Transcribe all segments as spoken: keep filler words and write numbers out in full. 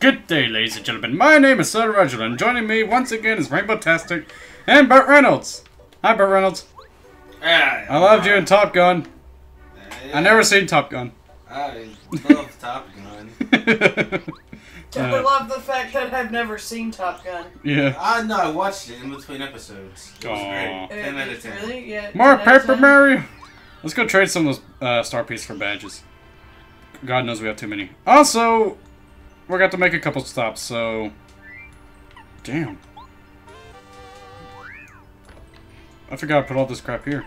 Good day, ladies and gentlemen. My name is Sir Reginald, and joining me once again is Rainbow Tastic and Bert Reynolds. Hi, Bert Reynolds. Hey, I loved you in Top Gun. Hey. I never seen Top Gun. I love Top Gun. uh, I love the fact that I've never seen Top Gun. Yeah. I know. I watched it in between episodes. It was great. ten out of ten. Really? Yeah, More Paper Mario. Let's go trade some of those uh, star pieces for badges. God knows we have too many. Also, we're going to have to make a couple stops, so... Damn. I forgot I put all this crap here.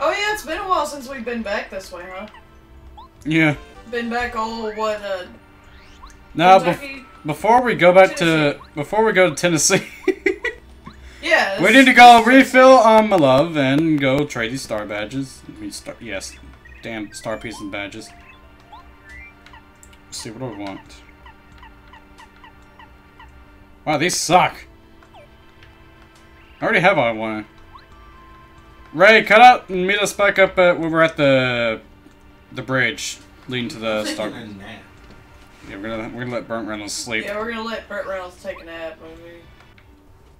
Oh yeah, it's been a while since we've been back this way, huh? Yeah. Been back all, what, uh... Now, bef before we go back Tennessee. to... Before we go to Tennessee... Yeah. We need to go refill on my love and go trade these star badges. I mean, star, yes. Damn, star pieces and badges. Let's see, what do we want? Wow, these suck. I already have all I want. Ray, cut out and meet us back up at when we're at the the bridge leading to the star. Yeah, we're gonna we're gonna let Bert Reynolds sleep. Yeah, we're gonna let Bert Reynolds take a nap.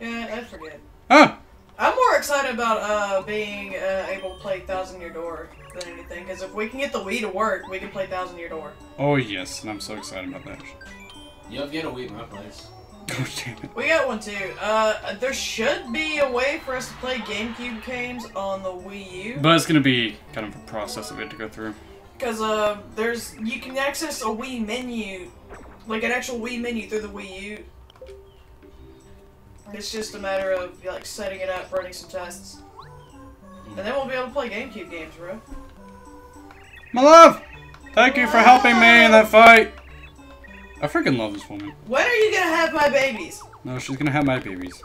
Yeah, I forget. Huh? I'm more excited about uh, being uh, able to play Thousand Year Door than anything, because if we can get the Wii to work, we can play Thousand Year Door. Oh yes, and I'm so excited about that. You'll get a Wii in my place. Oh, damn it. We got one too. Uh, there should be a way for us to play GameCube games on the Wii U. But it's gonna be kind of a process of it to go through. Because uh, there's you can access a Wii menu, like an actual Wii menu through the Wii U. It's just a matter of like setting it up, running some tests, and then we'll be able to play GameCube games, bro. My love, thank you for helping me in that fight. I freaking love this woman. When are you gonna have my babies? No, she's gonna have my babies.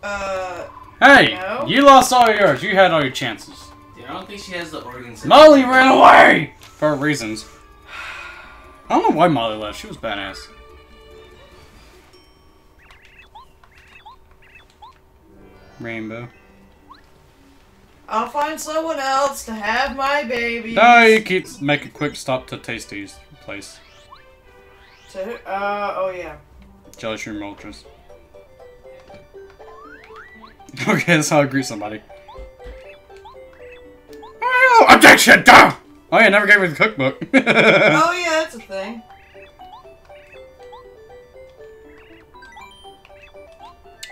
Uh. Hey, no? You lost all yours. You had all your chances. Dude, I don't think she has the organs. Molly ran away for reasons. I don't know why Molly left. She was badass. Rainbow. I'll find someone else to have my baby. No, you keep make a quick stop to Tasty's place. To who? Uh, oh yeah. Jelly Shroom Moltres. Okay, that's how I greet somebody. Oh, objection! Duh! Oh yeah, never gave me the cookbook. Oh yeah, that's a thing.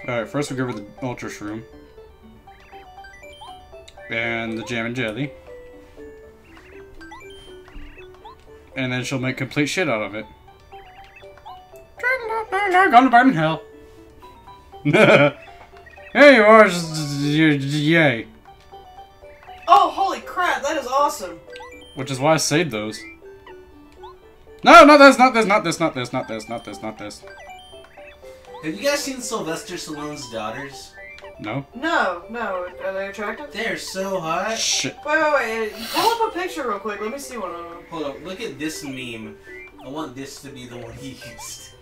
Alright, first we go over the Ultra Shroom. And the Jam and Jelly. And then she'll make complete shit out of it. Gone to burn in hell. There you are, yay. Oh, holy crap, that is awesome. Which is why I saved those. No, not this, not this, not this, not this, not this, not this, not this. Have you guys seen Sylvester Stallone's daughters? No. No, no. Are they attractive? They're so hot. Shit. Wait, wait, wait. Pull up a picture real quick. Let me see one of them. Hold up. Look at this meme. I want this to be the one he used.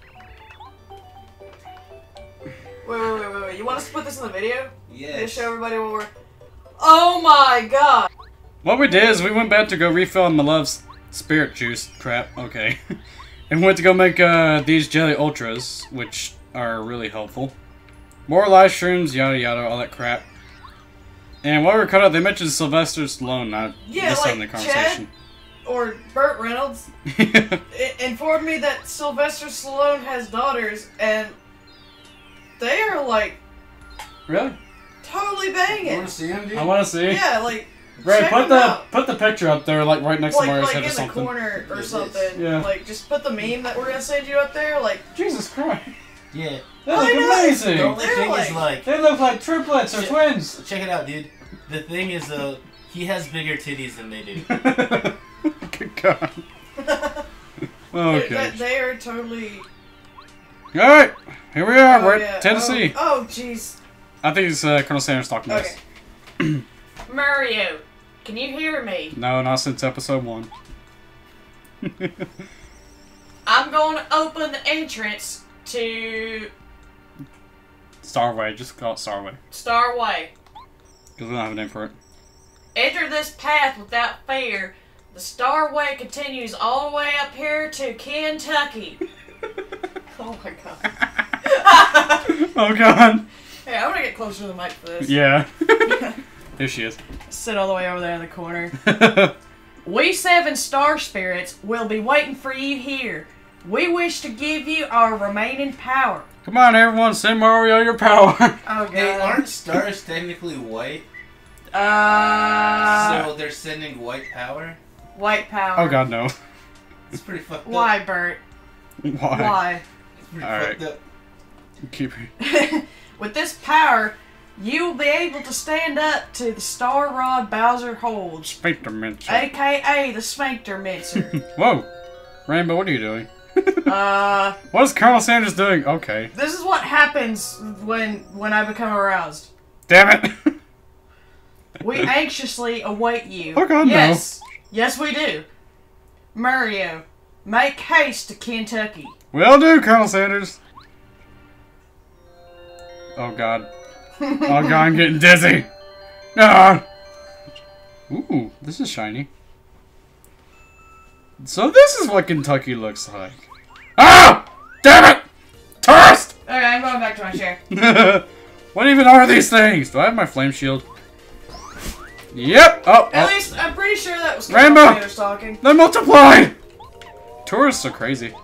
Wait, wait, wait, wait, wait. You want us to put this in the video? Yeah. Just show everybody what we're... Oh my god! What we did is we went back to go refill my love's spirit juice crap. Okay. And went to go make uh, these Jelly Ultras, which... are really helpful. More live streams, yada yada, all that crap. And while we were cut out, they mentioned Sylvester Stallone. I yeah, missed like on the conversation. Chad or Burt Reynolds informed me that Sylvester Stallone has daughters, and they are like really totally banging. I want to see him, dude. I want to see. Yeah, like Ray, put the out. put the picture up there, like right next like, to Mario's like head or something. Like in the corner or something. Yeah. Like just put the meme that we're gonna send you up there. Like Jesus Christ. Yeah. They look amazing! The only thing is like... They look like triplets or twins! Check it out, dude. The thing is, uh, he has bigger titties than they do. Good God. Okay. They, they are totally... Alright! Here we are! Oh, We're yeah. at Tennessee! Oh, jeez. Oh, I think it's uh, Colonel Sanders talking to us. Okay. Mario, can you hear me? No, not since episode one. I'm going to open the entrance... to... Starway. Just call it Starway. Starway. Because we don't have a name for it. Enter this path without fear. The Starway continues all the way up here to Kentucky. Oh my god. Oh god. Hey, I'm gonna get closer to the mic for this. Yeah. There she is. Sit all the way over there in the corner. We seven star spirits will be waiting for you here. We wish to give you our remaining power. Come on, everyone, send Mario your power. Oh god. Hey, aren't stars technically white? Uh. So they're sending white power? White power. Oh god, no. It's pretty fucked up. Why, Bert? Why? Why? It's pretty all fucked right. up. Keep it. With this power, you will be able to stand up to the star rod Bowser holds. Sphincter Mincer. A K A the Sphincter Mincer. Whoa. Rainbow, what are you doing? uh. What is Colonel Sanders doing? Okay. This is what happens when when I become aroused. Damn it. We anxiously await you. Oh god, yes. No. Yes, we do. Mario, make haste to Kentucky. Will do, Colonel Sanders. Oh god. Oh god, I'm getting dizzy. Ah. Ooh, this is shiny. So this is what Kentucky looks like. Ah! Damn it! Tourist! Okay, I'm going back to my chair. What even are these things? Do I have my flame shield? Yep. Oh. At oh. least I'm pretty sure that was Rainbow. Talking. They multiply. Tourists are crazy.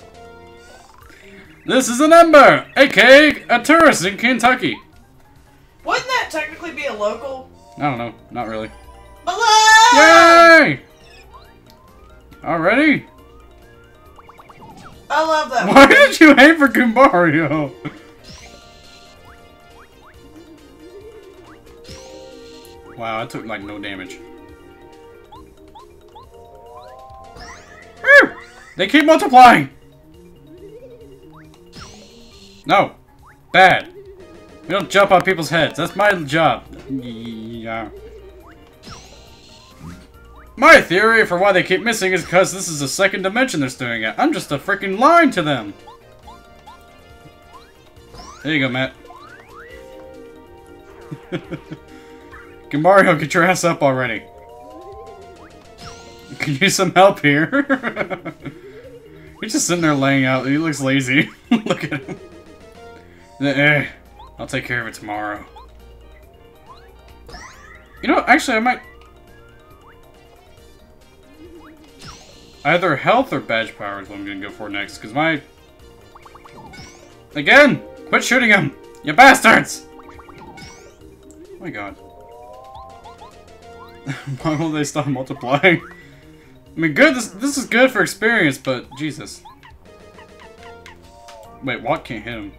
This is an ember, aka a tourist in Kentucky. Wouldn't that technically be a local? I don't know. Not really. Hello! Yay! Already? I love that. Why did you aim for Goombario? Wow, I took, like, no damage. Woo! They keep multiplying! No. Bad. We don't jump on people's heads. That's my job. Yeah. My theory for why they keep missing is because this is the second dimension they're doing it. I'm just a freaking lying to them. There you go, Matt. Mario, get your ass up already. Can you use some help here? He's just sitting there laying out. He looks lazy. Look at him. Eh, I'll take care of it tomorrow. You know, actually, I might... Either health or badge power is what I'm going to go for next, because my... Again! Quit shooting him! You bastards! Oh my god. Why will they stop multiplying? I mean, good. This this is good for experience, but Jesus. Wait, Watt can't hit him.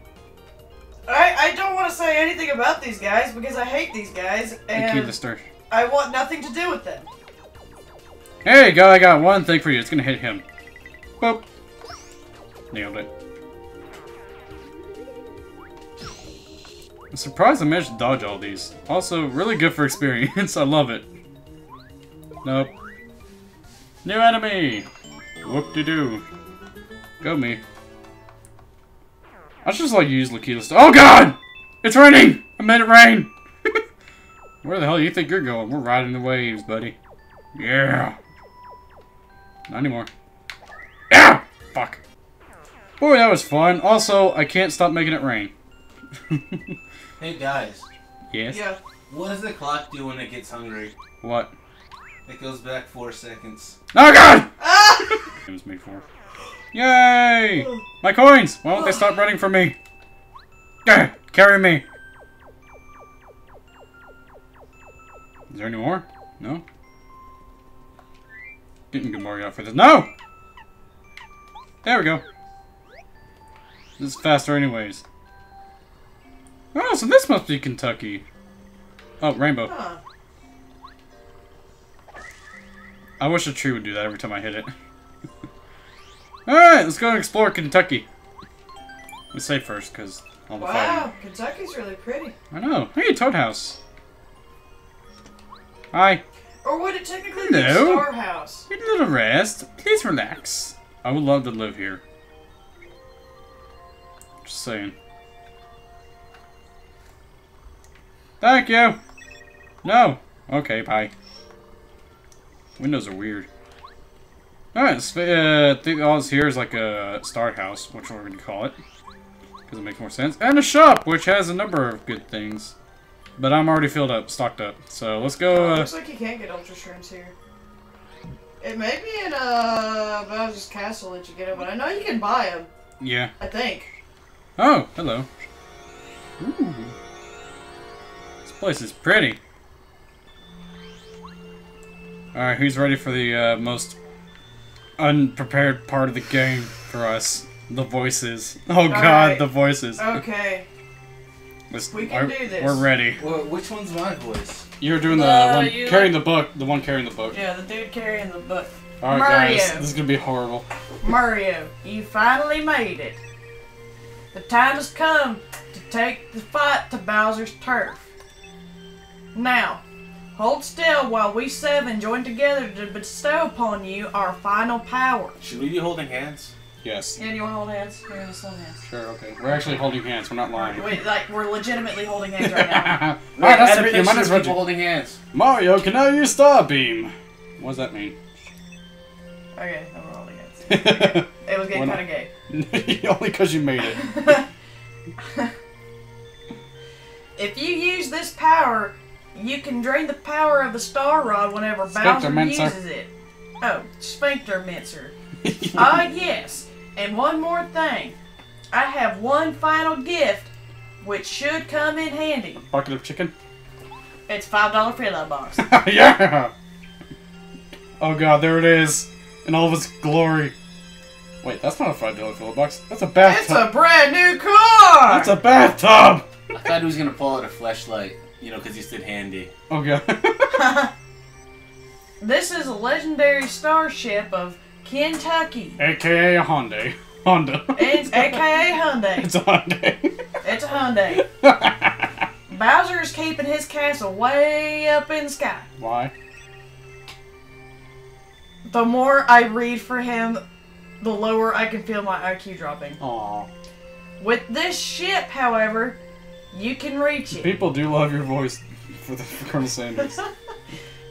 I I don't want to say anything about these guys because I hate these guys and the I want nothing to do with them. There you go. I got one thing for you. It's gonna hit him. Boop. Nailed it. I'm surprised I managed to dodge all these. Also, really good for experience. I love it. Nope. New enemy! Whoop-de-doo. Go me. I should just like use Lakila's stuff. Oh god! It's raining! I made it rain! Where the hell do you think you're going? We're riding the waves, buddy. Yeah! Not anymore. Yeah! Fuck. Boy, that was fun. Also, I can't stop making it rain. Hey guys. Yes? Yeah. What does the clock do when it gets hungry? What? It goes back four seconds. Oh god! Ah! It was made for. Yay! My coins! Why won't they stop running from me? Yeah, carry me. Is there any more? No? Getting good Mario out for this. No! There we go. This is faster anyways. Oh, so this must be Kentucky. Oh, Rainbow. Huh. I wish a tree would do that every time I hit it. Alright, let's go and explore Kentucky. Let's save first, because all the wow, fighting. Kentucky's really pretty. I know. Hey, Toad House. Hi. Or would it technically Hello. be Star House? Get a little rest. Please relax. I would love to live here. Just saying. Thank you. No. Okay, bye. Windows are weird. Alright, uh, I think all this here is like a star house, which we're going to call it. Because it makes more sense. And a shop, which has a number of good things. But I'm already filled up, stocked up. So let's go. Uh, looks like you can't get Ultra Shrooms here. It may be in uh, Bowser's Castle that you get them, but I know you can buy them. Yeah. I think. Oh, hello. Ooh. This place is pretty. Alright, who's ready for the uh, most unprepared part of the game for us? The voices. Oh all god, right. The voices. Okay. Let's, we can do this. We're ready. Well, which one's my voice? You're doing the uh, one carrying like... the book. The one carrying the book. Yeah, the dude carrying the book. Alright guys, this is going to be horrible. Mario, you finally made it. The time has come to take the fight to Bowser's turf. Now, hold still while we seven join together to bestow upon you our final power. Should we be holding hands? Yes. Yeah, do you want to hold hands? We're going to hold hands. Sure, okay. We're actually holding hands. We're not lying. Wait, like, we're legitimately holding hands right now. Wait, right, that's the, you might as well people holding hands. Mario, can I use Star Beam? What does that mean? Okay, no, we're holding hands. Okay. It was getting kind of gay. Only because you made it. If you use this power, you can drain the power of the Star Rod whenever Bowser uses it. Oh, Sphincter Mincer. Ah, yes. And one more thing. I have one final gift, which should come in handy. A bucket of chicken? It's five dollar fill-up box. Yeah! Oh god, there it is. In all of its glory. Wait, that's not a five dollar fill-up box. That's a bathtub. That's a brand new car! That's a bathtub! I thought he was going to pull out a fleshlight, you know, because he said handy. Oh god. This is a legendary starship of Kentucky. A K A a Hyundai. Honda. It's A K A Hyundai. It's a Hyundai. It's a Hyundai. Bowser is keeping his castle way up in the sky. Why? The more I read for him, the lower I can feel my I Q dropping. Aww. With this ship, however, you can reach it. People do love your voice for the for Colonel Sanders.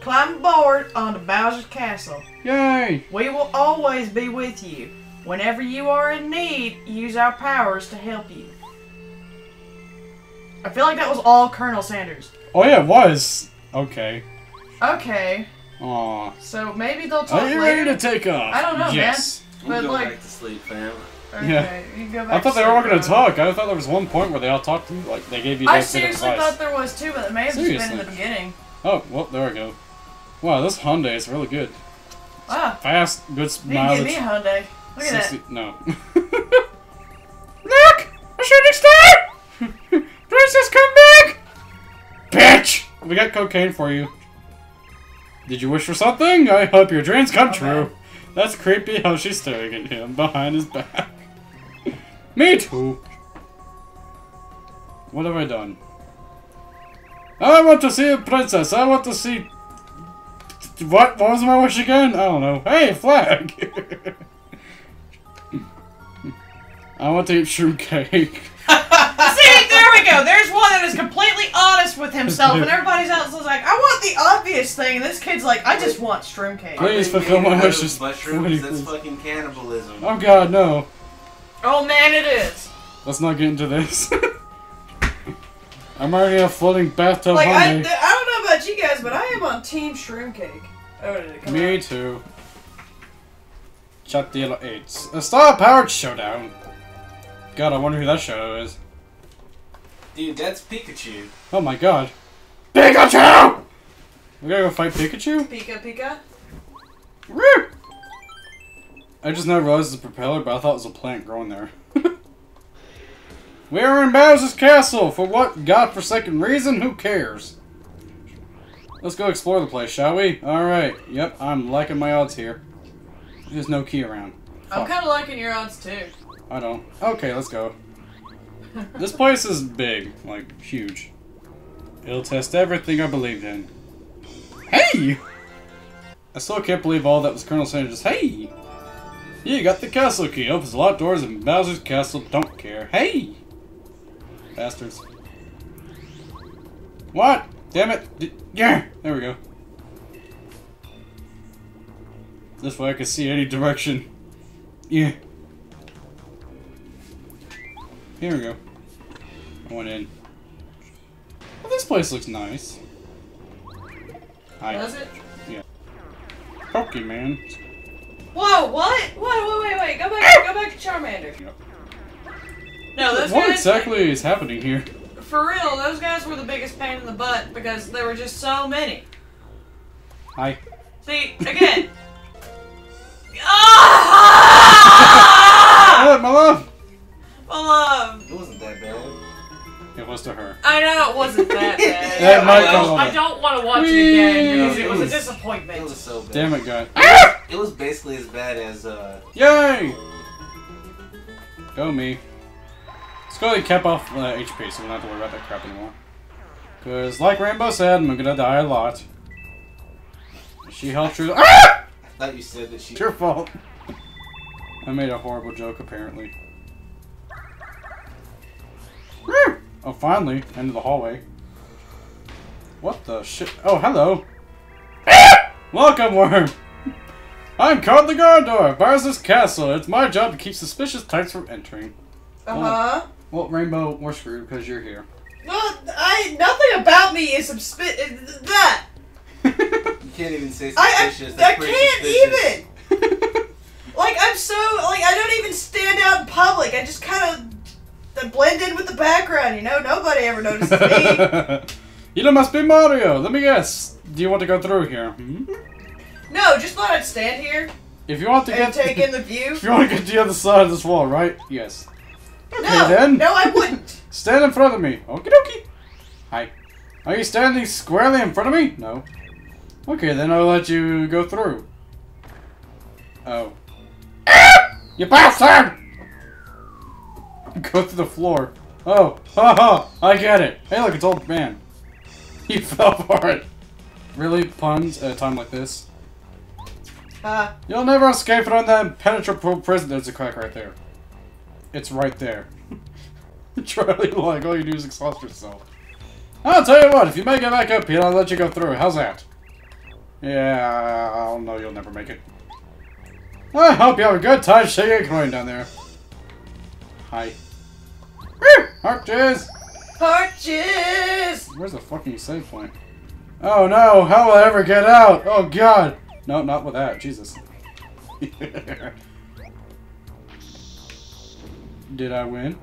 Climb aboard onto Bowser's Castle. Yay! We will always be with you. Whenever you are in need, use our powers to help you. I feel like that was all Colonel Sanders. Oh yeah, it was. Okay. Okay. Aw. So maybe they'll talk later. Are you ready to take off? I don't know, yes. man. But you go like, back to sleep, fam. Okay, yeah. You can go back I thought to they were all going to talk. I thought there was one point where they all talked to you. Like, they gave you that I seriously advice. Thought there was too, but it may have seriously. Just been in the beginning. Oh, well, there we go. Wow, this Hyundai is really good. Wow. Fast, good mileage. You can get me a Hyundai. Look at sixty, that. No. Look! A shooting star! Princess, come back! Bitch! We got cocaine for you. Did you wish for something? I hope your dreams come okay. true. That's creepy how she's staring at him behind his back. Me too. What have I done? I want to see a princess. I want to see... What? What was my wish again? I don't know. Hey, flag! I want to eat shroom cake. See? There we go. There's one that is completely honest with himself, and everybody else is like, I want the obvious thing, and this kid's like, I just want shroom cake. Please fulfill my wishes. Mushrooms, that's fucking cannibalism. Oh god, no. Oh man, it is. Let's not get into this. I'm already in a floating bathtub. Like I, I don't know about you guys, but I am on Team Shroom Cake. Oh, did it come Me out? Too. Chapter eight: A Star-Powered Showdown. God, I wonder who that shadow is. Dude, that's Pikachu. Oh my god, Pikachu! We gotta go fight Pikachu. Pika, Pika. Woo! I just now realized it's a propeller, but I thought it was a plant growing there. We are in Bowser's Castle! For what godforsaken reason? Who cares? Let's go explore the place, shall we? Alright. Yep, I'm liking my odds here. There's no key around. Fuck. I'm kind of liking your odds, too. I don't. Okay, let's go. This place is big. Like, huge. It'll test everything I believed in. Hey! I still can't believe all that was Colonel Sanders. Hey! You got the castle key. Opens locked doors in Bowser's Castle. Don't care. Hey! Bastards. What? Damn it. D yeah! There we go. This way I can see any direction. Yeah. Here we go. I went in. Well, this place looks nice. Hi. Does it? Yeah. Pokemon. Whoa, what? Whoa, wait, wait, wait. Go back, go back to Charmander. Yep. No, those what guys, exactly is happening here? For real, those guys were the biggest pain in the butt because there were just so many. Hi. See, again. Ah! My love! My love! It wasn't that bad. It was to her. I know it wasn't that bad. That might I, don't, I don't want to watch Whee! it again because it was, it was a disappointment. It was so bad. Damn it, God. It was basically as bad as, uh... Yay! Go me. Let's go and cap off uh, H P so we don't have to worry about that crap anymore. Because, like Rainbow said, I'm gonna die a lot. She helped her... I thought you said that she... It's your fault. I made a horrible joke, apparently. Oh, finally. End of the hallway. What the shit? Oh, hello. Welcome, worm. I'm called the guard door. Bowser's Castle. It's my job to keep suspicious types from entering. Uh-huh. Well, well, Rainbow, we're screwed because you're here. Well, I... Nothing about me is suspicious... That. You can't even say suspicious. I, I, I can't suspicious. even. Like, I'm so... Like, I don't even stand out in public. I just kind of... That blend in with the background, you know? Nobody ever notices me. You must be Mario! Let me guess. Do you want to go through here? Hmm? No, just thought I'd stand here. If you want to and get... take in the view. If you want to get to the other side of this wall, right? Yes. Okay, no, then. No, I wouldn't. Stand in front of me. Okie dokie. Hi. Are you standing squarely in front of me? No. Okay, then I'll let you go through. Oh. You bastard! Go through the floor. Oh, haha! I get it. Hey, look, it's old man. He fell for it. Really, puns at a time like this? Uh, You'll never escape from that impenetrable prison. There's a crack right there. It's right there. Charlie, like, all you do is exhaust yourself. I'll tell you what. If you make it back up here, I'll let you go through. How's that? Yeah, I'll know you'll never make it. I hope you have a good time shaking a coin down there. Hi. Harches! Harches! Where's the fucking save point? Oh no! How will I ever get out? Oh god! No, not with that. Jesus. Did I win?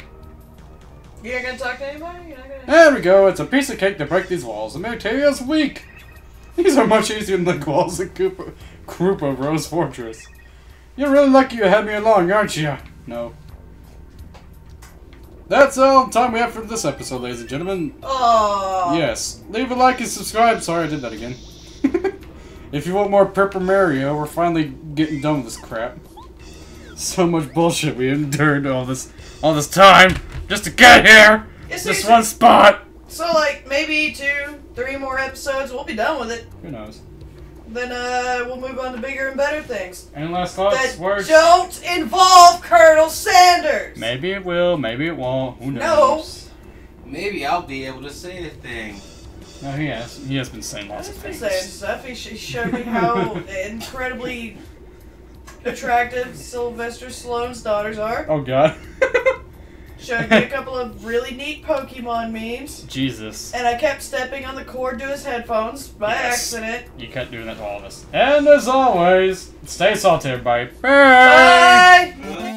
You ain't gonna talk to anybody? You're not gonna... There we go! It's a piece of cake to break these walls. The material's weak! These are much easier than the walls of Koopa Krupa Rose Fortress. You're really lucky you had me along, aren't you? No. That's all the time we have for this episode, ladies and gentlemen. Oh. Yes. Leave a like and subscribe. Sorry, I did that again. If you want more Paper Mario, we're finally getting done with this crap. So much bullshit we endured all this, all this time just to get here. It's this easy. One spot. So, like, maybe two, three more episodes, we'll be done with it. Who knows? Then uh, we'll move on to bigger and better things. And last thoughts, that words. Don't involve Colonel Sanders. Maybe it will. Maybe it won't. Who knows? No. Maybe I'll be able to say the thing. No, he has. He has been saying lots of things. He's been saying stuff. He showed me how incredibly attractive Sylvester Stallone's daughters are. Oh God. Showed me a couple of really neat Pokemon memes. Jesus. And I kept stepping on the cord to his headphones by yes. accident. You kept doing that to all of us. And as always, stay salty, everybody. Bye! Bye! Bye.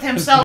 Himself